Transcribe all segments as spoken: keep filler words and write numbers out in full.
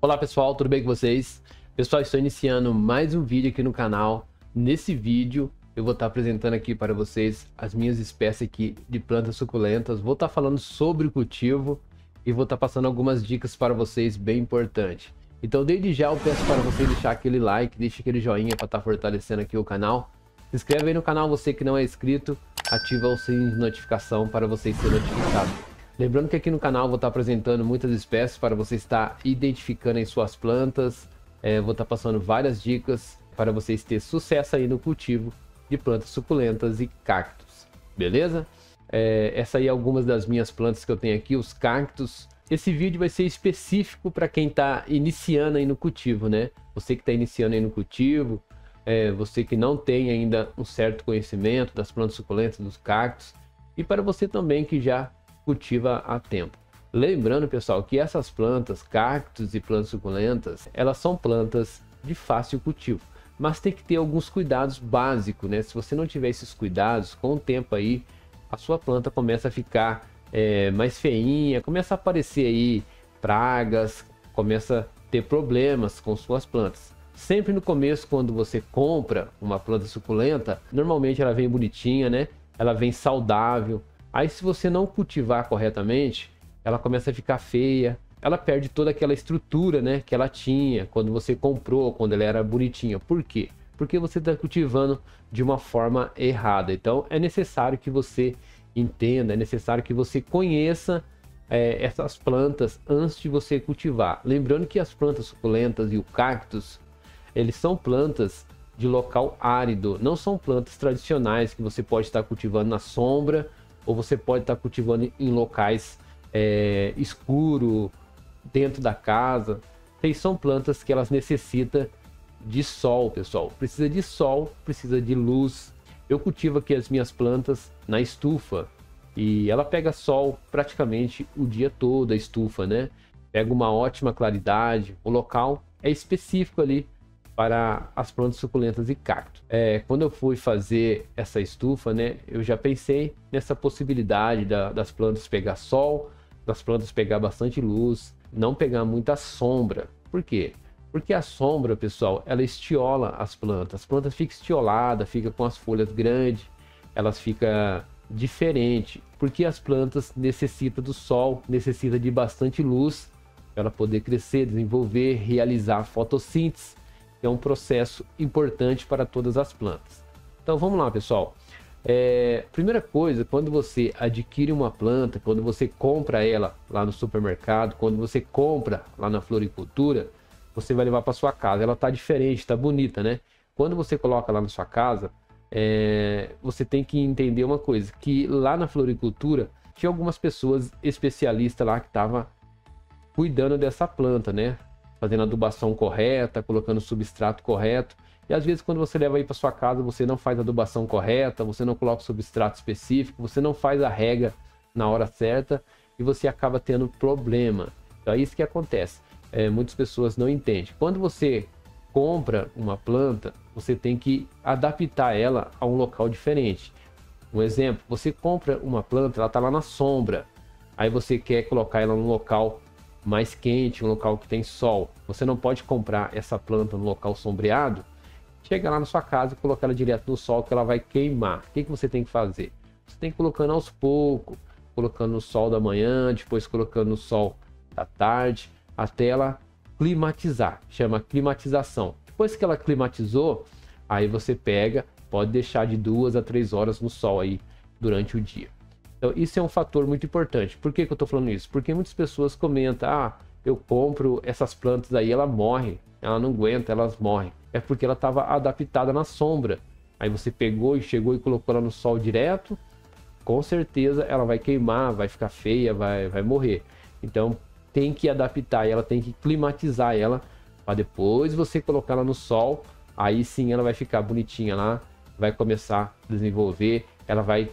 Olá pessoal, tudo bem com vocês? Pessoal, estou iniciando mais um vídeo aqui no canal. Nesse vídeo eu vou estar apresentando aqui para vocês as minhas espécies aqui de plantas suculentas. Vou estar falando sobre o cultivo e vou estar passando algumas dicas para vocês bem importantes. Então desde já eu peço para você deixar aquele like, deixa aquele joinha para estar fortalecendo aqui o canal. Se inscreve aí no canal, você que não é inscrito, ativa o sininho de notificação para você ser notificado. Lembrando que aqui no canal eu vou estar apresentando muitas espécies para você estar identificando em suas plantas. É, vou estar passando várias dicas para vocês terem sucesso aí no cultivo de plantas suculentas e cactos, beleza? É, essa aí é algumas das minhas plantas que eu tenho aqui, os cactos. Esse vídeo vai ser específico para quem está iniciando aí no cultivo, né? Você que está iniciando aí no cultivo, é, você que não tem ainda um certo conhecimento das plantas suculentas, dos cactos, e para você também que já cultiva há tempo. Lembrando, pessoal, que essas plantas, cactos e plantas suculentas, elas são plantas de fácil cultivo, mas tem que ter alguns cuidados básicos, né? Se você não tiver esses cuidados, com o tempo aí, a sua planta começa a ficar é, mais feinha, começa a aparecer aí pragas, começa a ter problemas com suas plantas. Sempre no começo, quando você compra uma planta suculenta, normalmente ela vem bonitinha, né? Ela vem saudável. Aí se você não cultivar corretamente, ela começa a ficar feia, ela perde toda aquela estrutura, né, que ela tinha quando você comprou, quando ela era bonitinha. Por quê? Porque você está cultivando de uma forma errada. Então é necessário que você entenda, é necessário que você conheça é, essas plantas antes de você cultivar. Lembrando que as plantas suculentas e o cactus, eles são plantas de local árido, não são plantas tradicionais que você pode estar cultivando na sombra, ou você pode estar cultivando em locais é, escuro, dentro da casa. Então, são plantas que elas necessitam de sol, pessoal. Precisa de sol, precisa de luz. Eu cultivo aqui as minhas plantas na estufa e ela pega sol praticamente o dia todo, a estufa, né? Pega uma ótima claridade. O local é específico ali para as plantas suculentas e cacto. É, quando eu fui fazer essa estufa, né, eu já pensei nessa possibilidade da, das plantas pegar sol, das plantas pegar bastante luz, não pegar muita sombra. Por quê? Porque a sombra, pessoal, ela estiola as plantas. As plantas ficam estioladas, ficam com as folhas grandes, elas ficam diferentes, porque as plantas necessitam do sol, necessitam de bastante luz para ela poder crescer, desenvolver, realizar a fotossíntese. É um processo importante para todas as plantas. Então vamos lá, pessoal. É, primeira coisa, quando você adquire uma planta, quando você compra ela lá no supermercado, quando você compra lá na floricultura, você vai levar para sua casa. Ela tá diferente, tá bonita, né? Quando você coloca lá na sua casa, é, você tem que entender uma coisa, que lá na floricultura tinha algumas pessoas especialistas lá que tava cuidando dessa planta, né? Fazendo a adubação correta, colocando o substrato correto. E às vezes quando você leva aí para sua casa, você não faz a adubação correta, você não coloca o substrato específico, você não faz a rega na hora certa e você acaba tendo problema. Então é isso que acontece. É, muitas pessoas não entendem. Quando você compra uma planta, você tem que adaptar ela a um local diferente. Um exemplo, você compra uma planta, ela está lá na sombra, aí você quer colocar ela num local mais quente, um local que tem sol. Você não pode comprar essa planta no local sombreado, chega lá na sua casa e colocar ela direto no sol, que ela vai queimar. O que que você tem que fazer? Você tem que ir colocando aos poucos, colocando no sol da manhã, depois colocando no sol da tarde, até ela climatizar. Chama climatização. Depois que ela climatizou, aí você pega, pode deixar de duas a três horas no sol aí durante o dia. Então isso é um fator muito importante. Por que que eu tô falando isso? Porque muitas pessoas comentam, ah, eu compro essas plantas aí, ela morre, ela não aguenta, elas morrem. É porque ela estava adaptada na sombra. Aí você pegou e chegou e colocou ela no sol direto, com certeza ela vai queimar, vai ficar feia, vai, vai morrer. Então tem que adaptar ela, tem que climatizar ela, para depois você colocar ela no sol, aí sim ela vai ficar bonitinha lá, vai começar a desenvolver, ela vai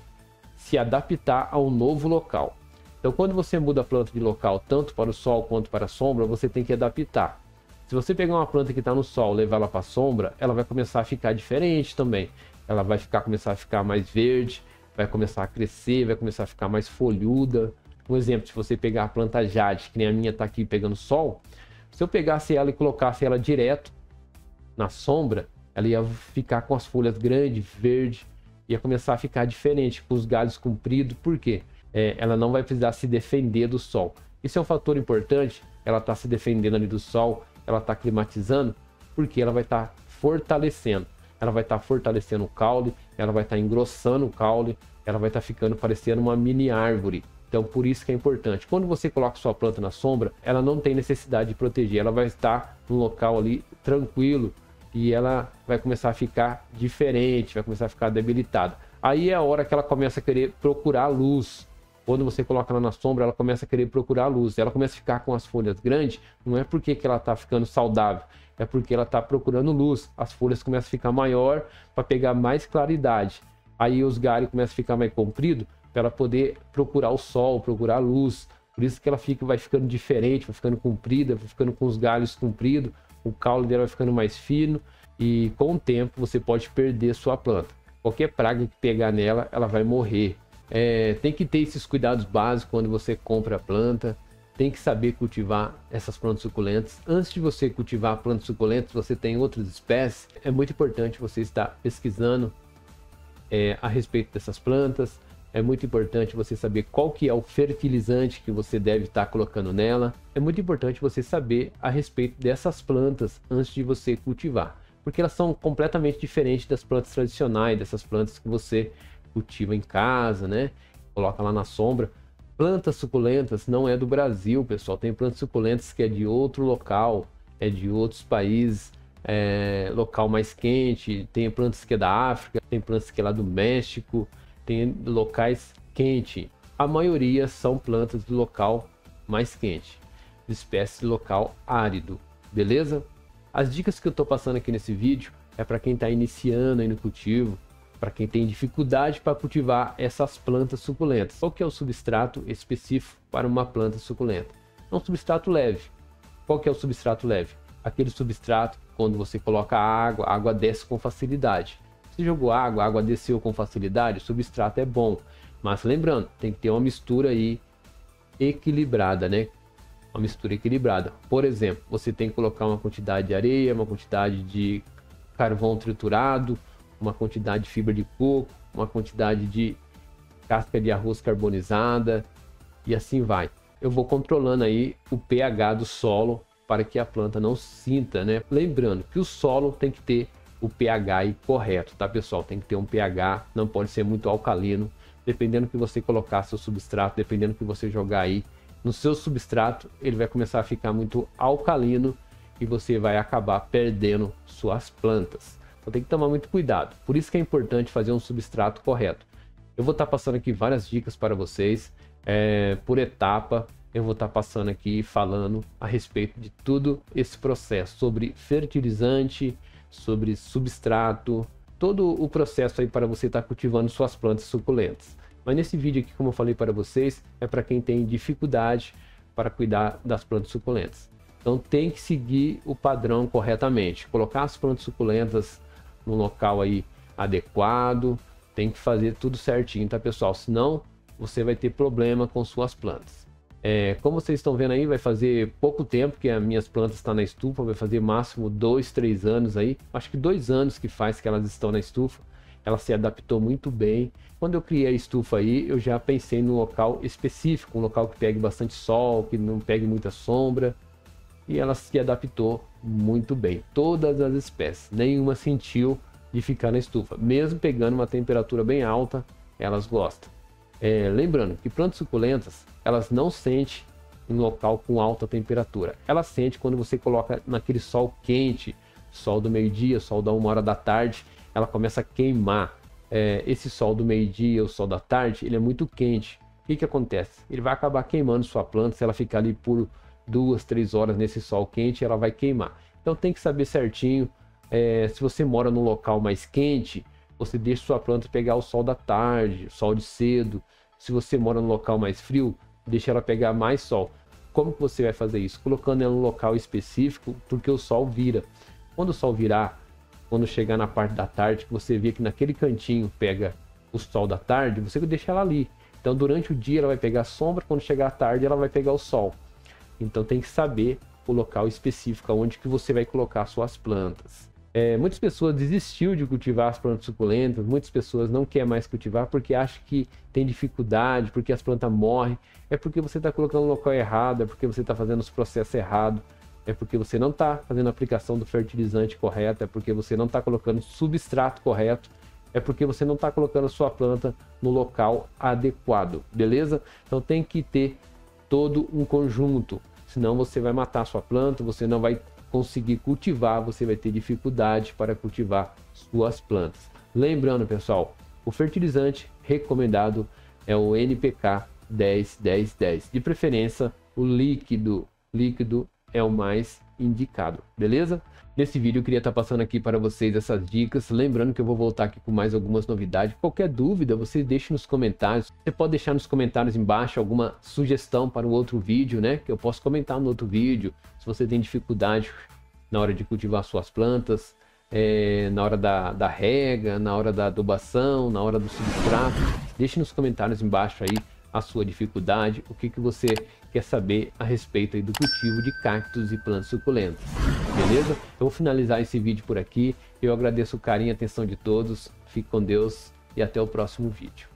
se adaptar a um novo local. Então quando você muda a planta de local, tanto para o sol quanto para a sombra, você tem que adaptar. Se você pegar uma planta que está no sol, levar ela para a sombra, ela vai começar a ficar diferente também. Ela vai ficar, começar a ficar mais verde, vai começar a crescer, vai começar a ficar mais folhuda. Um exemplo, se você pegar a planta jade, que nem a minha está aqui pegando sol, Se eu pegasse ela e colocasse ela direto na sombra, ela ia ficar com as folhas grandes, verde, ia começar a ficar diferente, com os galhos compridos. Por quê? É, ela não vai precisar se defender do sol. Isso é um fator importante, ela está se defendendo ali do sol, ela está climatizando, porque ela vai estar tá fortalecendo. Ela vai estar tá fortalecendo o caule, ela vai estar tá engrossando o caule, ela vai estar tá ficando parecendo uma mini árvore. Então, por isso que é importante. Quando você coloca sua planta na sombra, ela não tem necessidade de proteger. Ela vai estar num local ali tranquilo e ela vai começar a ficar diferente, vai começar a ficar debilitada. Aí é a hora que ela começa a querer procurar a luz. Quando você coloca ela na sombra, ela começa a querer procurar a luz. Ela começa a ficar com as folhas grandes. Não é porque que ela está ficando saudável, é porque ela está procurando luz. As folhas começam a ficar maior para pegar mais claridade. Aí os galhos começam a ficar mais compridos, para ela poder procurar o sol, procurar a luz. Por isso que ela fica, vai ficando diferente, vai ficando comprida, vai ficando com os galhos compridos, o caule dela vai ficando mais fino e com o tempo você pode perder sua planta. Qualquer praga que pegar nela, ela vai morrer. É, tem que ter esses cuidados básicos quando você compra a planta, tem que saber cultivar essas plantas suculentas. Antes de você cultivar plantas suculentas, você tem outras espécies, é muito importante você estar pesquisando é, a respeito dessas plantas. É muito importante você saber qual que é o fertilizante que você deve estar colocando nela. É muito importante você saber a respeito dessas plantas antes de você cultivar, porque elas são completamente diferentes das plantas tradicionais, dessas plantas que você cultiva em casa, né? Coloca lá na sombra. Plantas suculentas não é do Brasil, pessoal. Tem plantas suculentas que é de outro local, é de outros países, é local mais quente. Tem plantas que é da África, tem plantas que é lá do México. Tem locais quentes. A maioria são plantas do local mais quente, de espécie de local árido, beleza? As dicas que eu estou passando aqui nesse vídeo é para quem está iniciando aí no cultivo, para quem tem dificuldade para cultivar essas plantas suculentas. Qual que é o substrato específico para uma planta suculenta? É um substrato leve. Qual que é o substrato leve? Aquele substrato quando você coloca água, a água desce com facilidade. Se jogou água, a água desceu com facilidade, o substrato é bom. Mas lembrando, tem que ter uma mistura aí equilibrada, né? Uma mistura equilibrada. Por exemplo, você tem que colocar uma quantidade de areia, uma quantidade de carvão triturado, uma quantidade de fibra de coco, uma quantidade de casca de arroz carbonizada e assim vai. Eu vou controlando aí o pH do solo para que a planta não sinta, né? Lembrando que o solo tem que ter o pH aí correto, tá pessoal? Tem que ter um pH, não pode ser muito alcalino. Dependendo que você colocar seu substrato, dependendo que você jogar aí no seu substrato, ele vai começar a ficar muito alcalino e você vai acabar perdendo suas plantas. Então tem que tomar muito cuidado. Por isso que é importante fazer um substrato correto. Eu vou estar passando aqui várias dicas para vocês, é, por etapa. Eu vou estar passando aqui falando a respeito de tudo esse processo, sobre fertilizante, sobre substrato, todo o processo aí para você estar cultivando suas plantas suculentas. Mas nesse vídeo aqui, como eu falei para vocês, é para quem tem dificuldade para cuidar das plantas suculentas. Então tem que seguir o padrão corretamente, colocar as plantas suculentas no local aí adequado, tem que fazer tudo certinho, tá pessoal? Senão você vai ter problema com suas plantas. É, como vocês estão vendo aí, vai fazer pouco tempo que as minhas plantas estão na estufa, vai fazer máximo dois, três anos aí. Acho que dois anos que faz que elas estão na estufa. Ela se adaptou muito bem. Quando eu criei a estufa aí, eu já pensei num local específico, um local que pegue bastante sol, que não pegue muita sombra. E ela se adaptou muito bem. Todas as espécies, nenhuma sentiu de ficar na estufa. Mesmo pegando uma temperatura bem alta, elas gostam. É, lembrando que plantas suculentas, elas não sentem um local com alta temperatura. Ela sente quando você coloca naquele sol quente, sol do meio-dia, sol da uma hora da tarde, ela começa a queimar. É, esse sol do meio-dia, o sol da tarde, ele é muito quente. O que que acontece? Ele vai acabar queimando sua planta. Se ela ficar ali por duas, três horas nesse sol quente, ela vai queimar. Então tem que saber certinho. É, se você mora num local mais quente, você deixa sua planta pegar o sol da tarde, sol de cedo. Se você mora num local mais frio, deixa ela pegar mais sol. Como que você vai fazer isso? Colocando ela num local específico, porque o sol vira. Quando o sol virar, quando chegar na parte da tarde, que você vê que naquele cantinho pega o sol da tarde, você deixa ela ali. Então durante o dia ela vai pegar sombra, quando chegar à tarde ela vai pegar o sol. Então tem que saber o local específico onde que você vai colocar suas plantas. É, muitas pessoas desistiu de cultivar as plantas suculentas, muitas pessoas não querem mais cultivar porque acham que tem dificuldade, porque as plantas morrem. É porque você está colocando no local errado, é porque você está fazendo os processos errados, é porque você não está fazendo a aplicação do fertilizante correto, é porque você não está colocando o substrato correto, é porque você não está colocando a sua planta no local adequado, beleza? Então tem que ter todo um conjunto, senão você vai matar a sua planta, você não vai conseguir cultivar, você vai ter dificuldade para cultivar suas plantas. Lembrando, pessoal, o fertilizante recomendado é o N P K dez dez dez, de preferência o líquido, líquido é o mais indicado, beleza? Nesse vídeo eu queria estar passando aqui para vocês essas dicas, lembrando que eu vou voltar aqui com mais algumas novidades. Qualquer dúvida, vocês deixem nos comentários. Você pode deixar nos comentários embaixo alguma sugestão para um outro vídeo, né? Que eu posso comentar no outro vídeo. Se você tem dificuldade na hora de cultivar suas plantas, é, na hora da, da rega, na hora da adubação, na hora do substrato, deixe nos comentários embaixo aí a sua dificuldade, o que que você quer saber a respeito aí do cultivo de cactos e plantas suculentas, beleza? Eu vou finalizar esse vídeo por aqui, eu agradeço o carinho e a atenção de todos, fique com Deus e até o próximo vídeo.